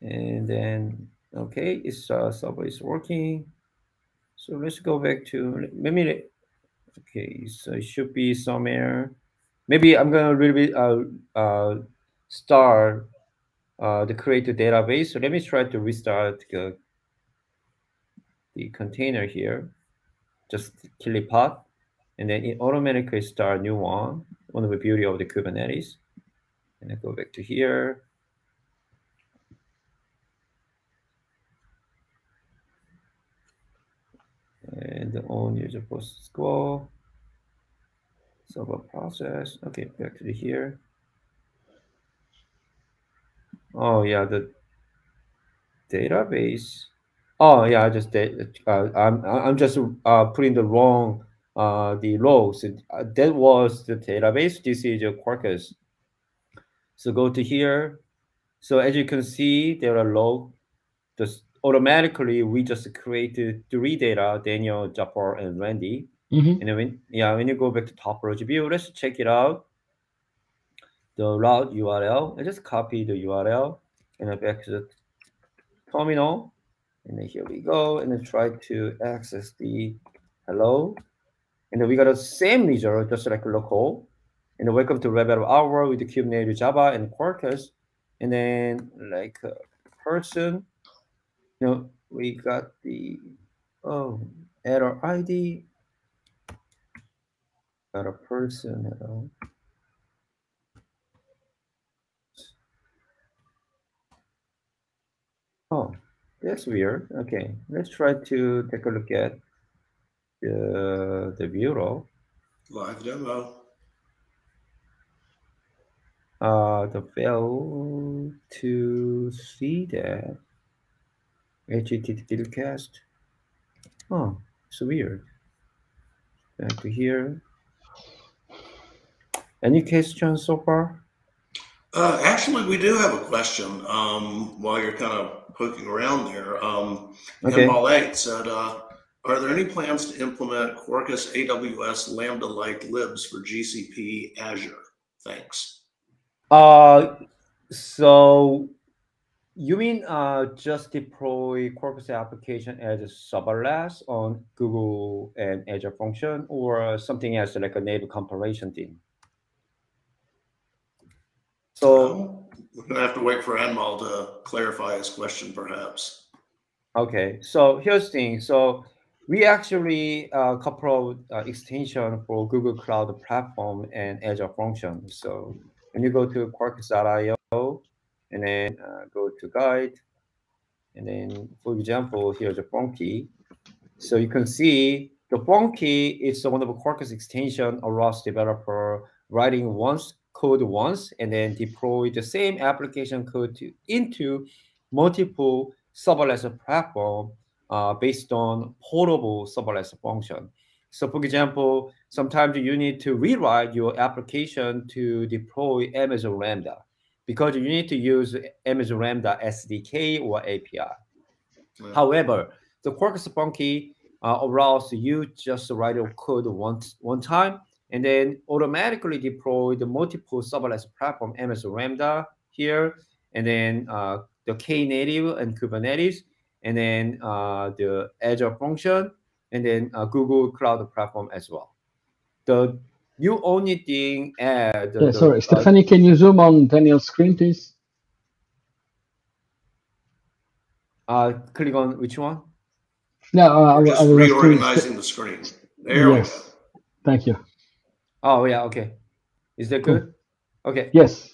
and then, okay, it's server is working. So let's go back to, maybe, okay, so it should be somewhere. Maybe I'm gonna really start the create the database. So let me try to restart the container here. Just kill it pod, and then it automatically start a new one. One of the beauty of the Kubernetes. And I go back to here. And the own user PostgreSQL server process. Okay, back to here. Oh yeah, the database. Oh yeah, I just I'm just putting the wrong the rows. That was the database. This is your Quarkus. So go to here. So as you can see, there are log. Just automatically, we just created three data: Daniel, Jaafar, and Randy. Mm-hmm. And then when you go back to top row view, let's check it out. The route URL. I just copy the URL and then back to the terminal. And then here we go. And then try to access the hello. And then we got the same user, just like local. And then welcome to Red Hat Hour with the Kubernetes, Java, and Quarkus. And then like a person. You know, we got the error ID. Got a person hello. Oh, that's weird. Okay, let's try to take a look at the bureau. Live demo. The fail to see that. HTTP cast. Oh, it's weird. Back to here. Any questions so far? Actually, we do have a question while you're kind of poking around there. Okay. M8 said, are there any plans to implement Quarkus AWS Lambda-like libs for GCP Azure? Thanks. So you mean just deploy Quarkus application as a serverless on Google and Azure Function, or something else like a native compilation thing? So we're gonna have to wait for Anmal to clarify his question, perhaps. Okay, so here's the thing. So we actually couple extension for Google Cloud Platform and Azure Function. So when you go to Quarkus.io, and then go to guide, and then for example, here's the Funqy. So you can see the Funqy is one of the Quarkus extension, a ROS developer writing code once, and then deploy the same application code into multiple serverless platform based on portable serverless function. So for example, sometimes you need to rewrite your application to deploy Amazon Lambda because you need to use Amazon Lambda SDK or API. Yeah. However, the Quarkus Funqy allows you just write your code one time and then automatically deploy the multiple serverless platform, Amazon Lambda here, and then the Knative and Kubernetes, and then the Azure Function, and then Google Cloud Platform as well. The you only thing add. Yeah, sorry, Stephanie, can you zoom on Daniel's screen, please? Click on which one? No, I was reorganizing the screen. There we go. Thank you. Oh yeah, okay. Is that good? Okay. Yes.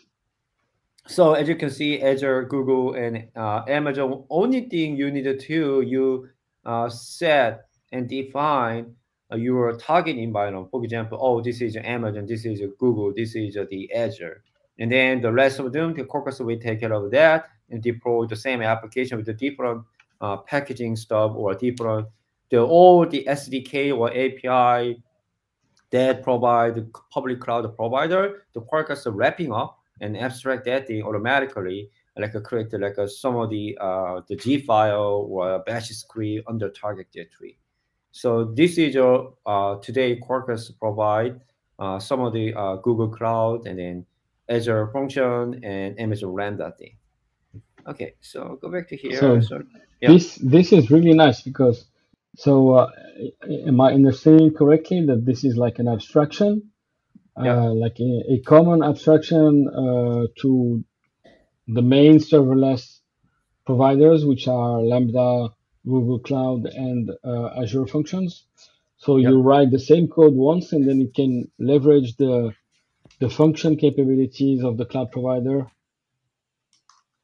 So as you can see, Azure, Google, and Amazon. Only thing you need to set and define your target environment. For example, oh, this is Amazon, this is Google, this is the Azure, and then the rest of them, the Quarkus will take care of that and deploy the same application with the different packaging stuff or different all the SDK or API that provide the public cloud provider. The Quarkus are wrapping up and abstract that thing automatically, like a create like some of the G file or bash script under target directory. So this is your today Quarkus provide some of the Google Cloud and then Azure Function and Amazon Lambda thing. Okay, so go back to here. So, yeah. This is really nice because so am I understanding correctly that this is like an abstraction? Yeah. Like a common abstraction to the main serverless providers, which are Lambda, Google Cloud, and Azure Functions. So you write the same code once, and then it can leverage the function capabilities of the cloud provider.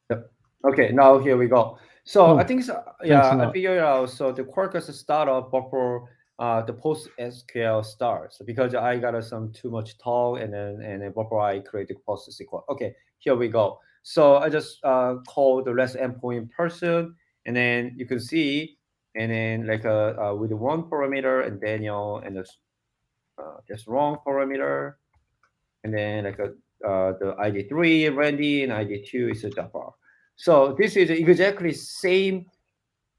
Yep. Okay, now here we go. So I think, so, I figured out, so the Quarkus startup buffer the PostgreSQL starts because I got some too much talk and then before I created PostgreSQL. Okay, here we go. So I just call the REST endpoint person, and then you can see, and then like with one parameter and Daniel and just wrong parameter, and then like the ID3 Randy and ID2 is a Jaafar. So this is exactly same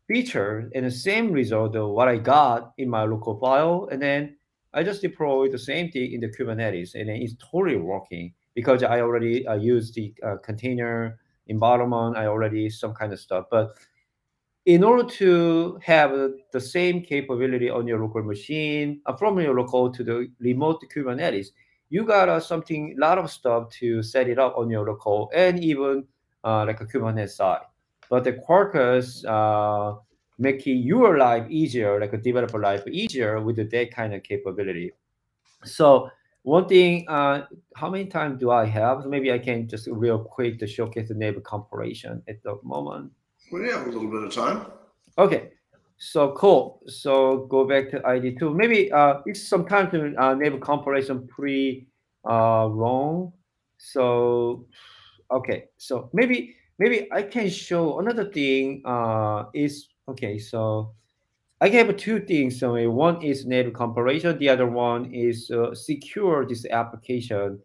feature and the same result of what I got in my local file, and then I just deploy the same thing in the Kubernetes, and then it's totally working because I already used the container environment. I already some kind of stuff, but in order to have the same capability on your local machine, from your local to the remote Kubernetes, you got something, a lot of stuff to set it up on your local and even like a Kubernetes side. But the Quarkus making your life easier, like a developer life easier with that kind of capability. So one thing, how many time do I have? Maybe I can just real quick to showcase the neighbor comparison at the moment. Well, yeah, a little bit of time. Okay, so cool. So go back to ID2. Maybe it's sometimes neighbor comparison pretty wrong. So, okay, so maybe I can show another thing is, okay, so I have two things. So one is native comparison. The other one is secure this application.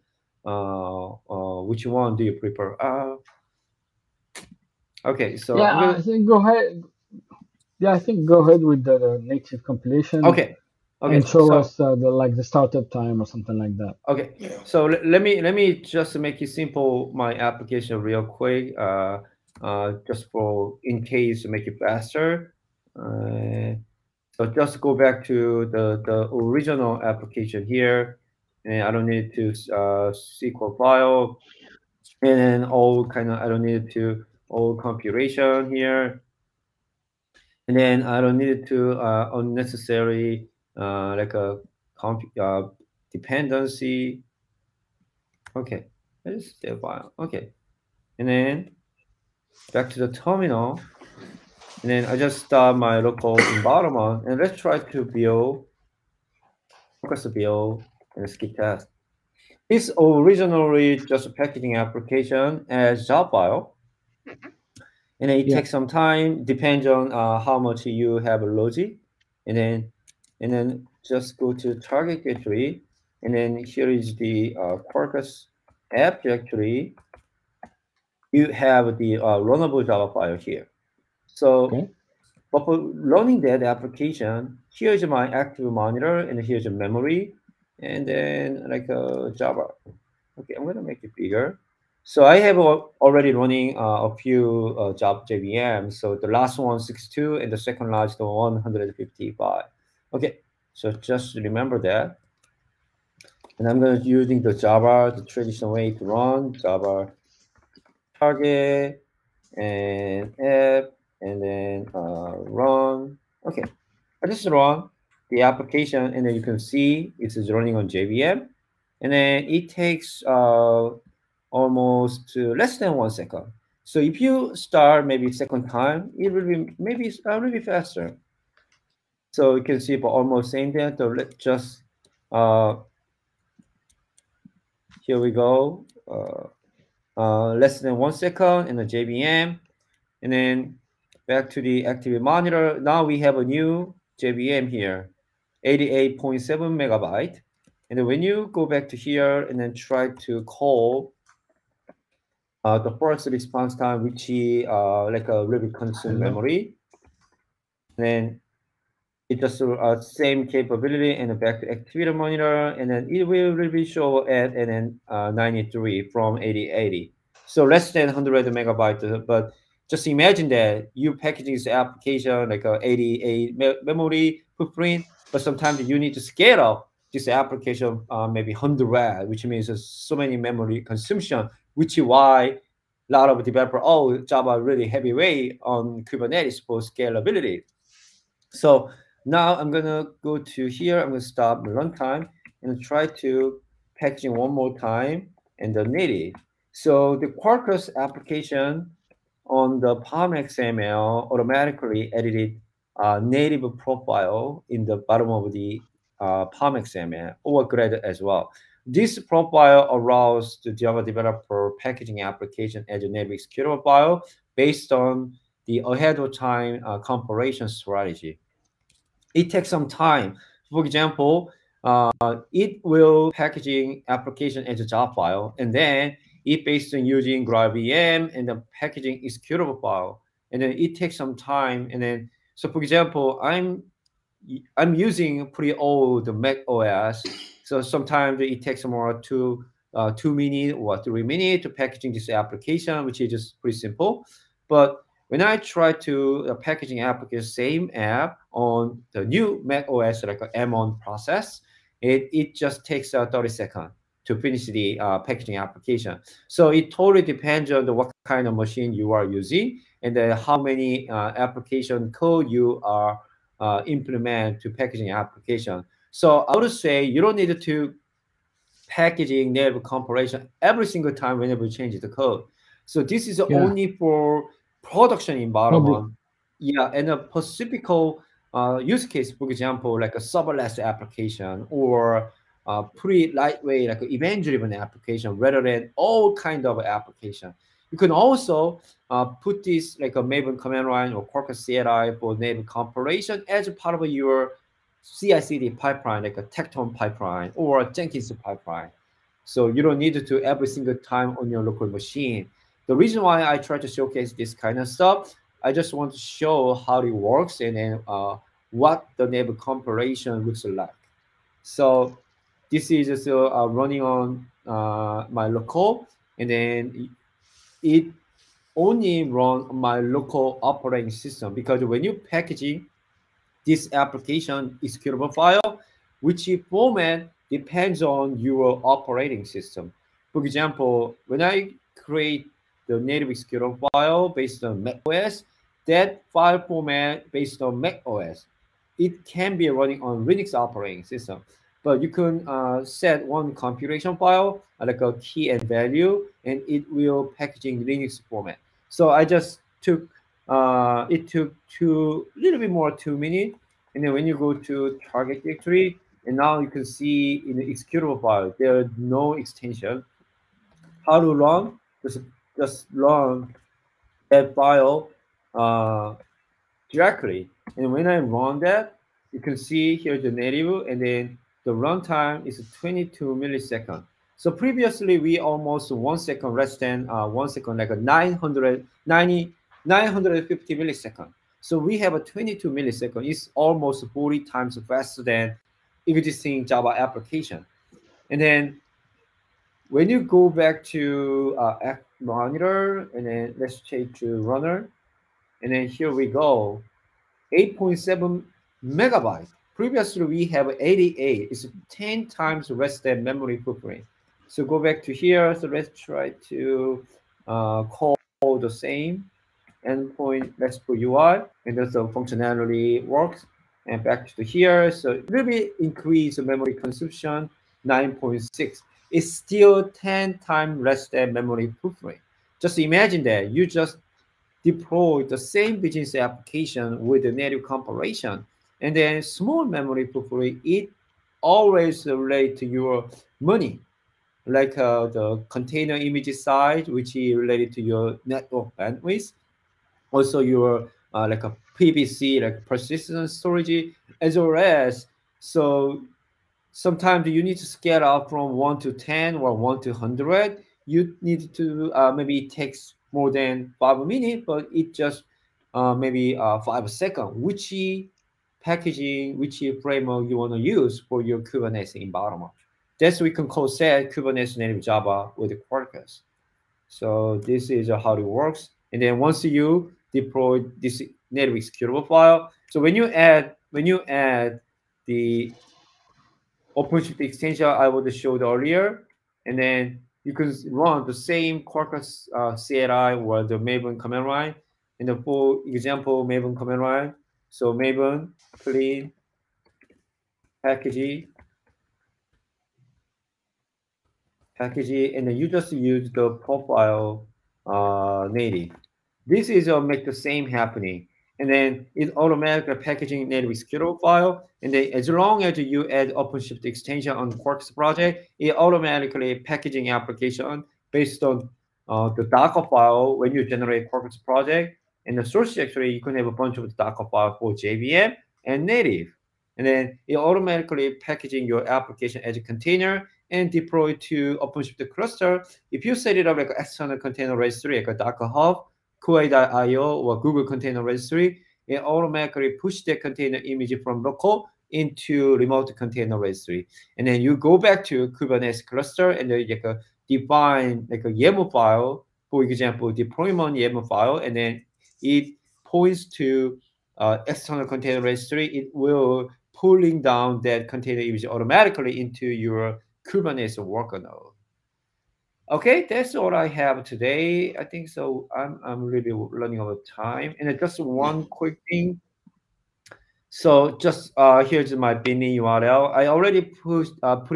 Which one do you prefer? Okay, so. Yeah, I think go ahead. Yeah, I think go ahead with the native compilation. Okay. Okay. And show us like the startup time or something like that. Okay, so let me just make it simple, my application real quick, just for in case to make it faster. So just go back to the original application here, and I don't need to SQL file, and then all kind of I don't need to all configuration here, and then I don't need to unnecessary. Like a dependency. Okay, let's stay a while. Okay, and then back to the terminal, and then I just start my local environment, and let's try to build, focus build, and skip test. It's originally just a packaging application as jar file, and then it takes some time, depends on how much you have a logic, and then and then just go to target directory, and then here is the Quarkus app directory. You have the runnable Java file here. So, okay. But for running that application, here's my active monitor, and here's a memory, and then like a Java. Okay, I'm gonna make it bigger. So I have already running a few JVMs. So the last one 62, and the second largest one 155. Okay, so just remember that. And I'm gonna using the Java, the traditional way to run Java target and app, and then run. Okay, I just run the application, and then you can see it is running on JVM, and then it takes almost less than 1 second. So if you start maybe second time, it will be maybe a little bit faster. So you can see for almost same thing. So let's just here we go, less than 1 second in the JVM, and then back to the active monitor. Now we have a new JVM here, 88.7 megabyte. And then when you go back to here and then try to call the first response time, which is like a really consumed memory, and then it does same capability, and back to activity monitor, and then it will really show at and then 93 from 8080. So less than 100 megabytes, but just imagine that you package this application like 88 memory footprint, but sometimes you need to scale up this application maybe 100, which means so many memory consumption, which is why a lot of developers, oh, Java really heavyweight on Kubernetes for scalability. So now I'm gonna go to here, I'm gonna stop the runtime and try to package it one more time and the native. So the Quarkus application on the PalmXML automatically edited native profile in the bottom of the PalmXML or Gradle as well. This profile allows the Java developer packaging application as a native executable file based on the ahead of time comparison strategy. It takes some time. For example, it will packaging application as a job file, and then it based on using GraalVM and the packaging executable file, and then it takes some time. And then, so for example, I'm using pretty old Mac OS, so sometimes it takes more 2 minutes or 3 minutes to packaging this application, which is just pretty simple. But when I try to packaging application same app on the new Mac OS, like an M1 process, it just takes 30 seconds. To finish the packaging application. So it totally depends on what kind of machine you are using and then how many application code you are implement to packaging application. So I would say you don't need to packaging native comparison every single time whenever you change the code. So this is only for production environment. Probably. Yeah, and a specific use case, for example, like a serverless application or pretty lightweight, like an event-driven application rather than all kind of application. You can also put this like a Maven command line or Quarkus CLI for native comparison as part of your CICD pipeline, like a Tecton pipeline or a Jenkins pipeline. So you don't need to do every single time on your local machine. The reason why I try to showcase this kind of stuff, I just want to show how it works and then what the native comparison looks like. So this is just running on my local, and then it only runs my local operating system, because when you packaging this application executable file, which format depends on your operating system. For example, when I create the native executable file based on Mac OS, that file format based on Mac OS, it can be running on Linux operating system. But you can set one configuration file, like a key and value, and it will packaging Linux format. So I just took, it took a little bit more 2 minutes. And then when you go to target directory, and now you can see in the executable file, there are no extension. How to run? Just run that file directly. And when I run that, you can see here the native, and then the runtime is 22 milliseconds. So previously, we almost 1 second, less than 1 second, like a 950 milliseconds. So we have a 22 milliseconds. It's almost 40 times faster than existing Java application. And then when you go back to app monitor, and then let's change to runner. And then here we go, 8.7 megabytes. Previously, we have 88. It's 10 times less than memory footprint. So go back to here. So let's try to call the same endpoint. Let's put UI, and that's the functionality works. And back to here. So it will be increase the memory consumption, 9.6. It's still 10 times less than memory footprint. Just imagine that you just deploy the same business application with the native comparison, and then small memory footprint. It always relates to your money. Like the container image size, which is related to your network bandwidth, also your like a PBC, like persistent storage, as well as. So sometimes you need to scale up from 1 to 10 or 1 to 100. You need to maybe it takes more than 5 minutes, but it just maybe 5 seconds. Which packaging, which framework you want to use for your Kubernetes environment? That's we can call set Kubernetes native Java with Quarkus. So this is how it works. And then once you deploy this native executable file, so when you add the OpenShift extension I would show earlier, and then you can run the same Quarkus CLI or the Maven command line. And the for example, Maven command line. So Maven clean package, and then you just use the profile native. This is make the same happening, and then it automatically packaging native executable file. And then as long as you add OpenShift extension on Quarkus project, it automatically packaging application based on the Docker file when you generate Quarkus project. And the source directory, you can have a bunch of Docker file for JVM and native, and then it automatically packaging your application as a container and deploy to OpenShift cluster. If you set it up like an external container registry, like a Docker Hub, Kuai.io, or Google Container Registry, it automatically push the container image from local into remote container registry. And then you go back to Kubernetes cluster and then like define like a YAML file, for example, deployment YAML file, and then it points to external container registry. It will pulling down that container image automatically into your Kubernetes worker node. Okay, that's all I have today. I think so. I'm really running out of time. And just one quick thing. So just here's my Binnur URL. I already put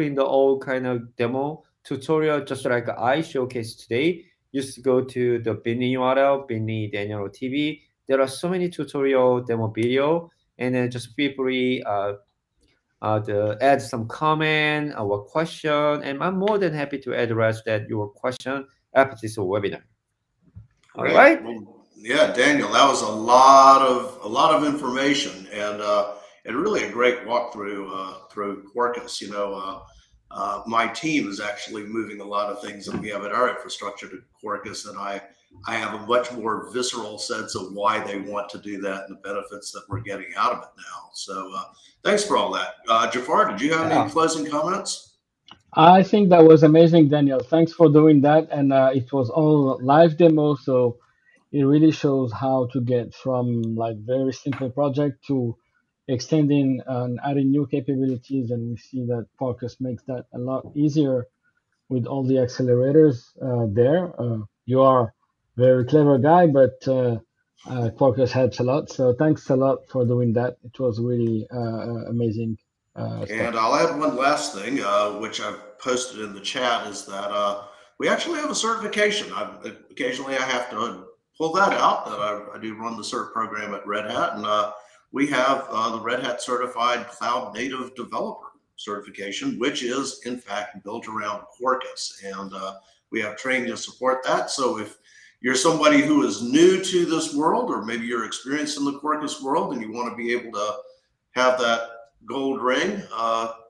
in the old kind of demo tutorial, just like I showcased today. Just go to the Binnur URL, Binnur Daniel TV. There are so many tutorial demo video, and then just feel free to add some comment or question, and I'm more than happy to address that your question after this webinar. All right. Well, yeah, Daniel, that was a lot of information, and really a great walkthrough through Quarkus. You know, my team is actually moving a lot of things that we have at our infrastructure to Quarkus, and I have a much more visceral sense of why they want to do that and the benefits that we're getting out of it now. So thanks for all that. Jaafar, did you have any closing comments? I think that was amazing, Daniel. Thanks for doing that. And it was all live demo, so it really shows how to get from like very simple project to extending and adding new capabilities. And we see that Quarkus makes that a lot easier with all the accelerators there. You are very clever guy, but Quarkus helps a lot. So thanks a lot for doing that. It was really amazing. And I'll add one last thing, which I've posted in the chat, is that we actually have a certification. Occasionally I have to pull that out. I do run the cert program at Red Hat, and we have the Red Hat Certified Cloud Native Developer certification, which is, in fact, built around Quarkus. And we have training to support that. So if you're somebody who is new to this world, or maybe you're experienced in the Quarkus world and you want to be able to have that gold ring,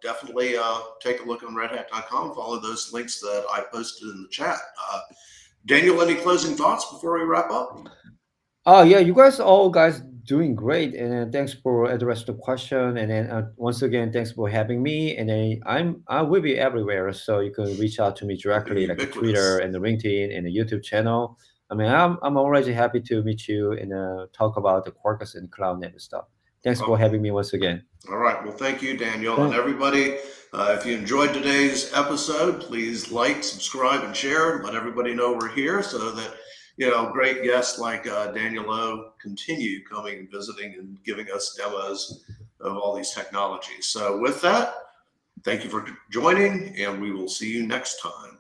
definitely take a look on redhat.com. Follow those links that I posted in the chat. Daniel, any closing thoughts before we wrap up? Yeah, you guys doing great, and then thanks for addressing the question. And then once again, thanks for having me. And then I will be everywhere, so you can reach out to me directly, like Twitter and the LinkedIn and the YouTube channel. I mean, I'm already happy to meet you and talk about the Quarkus and cloud native stuff. Thanks for having me once again. All right. Well, thank you, Daniel. And everybody, if you enjoyed today's episode, please like, subscribe, and share. Let everybody know we're here so that, you know, great guests like Daniel Oh continue coming and visiting and giving us demos of all these technologies. So with that, thank you for joining, and we will see you next time.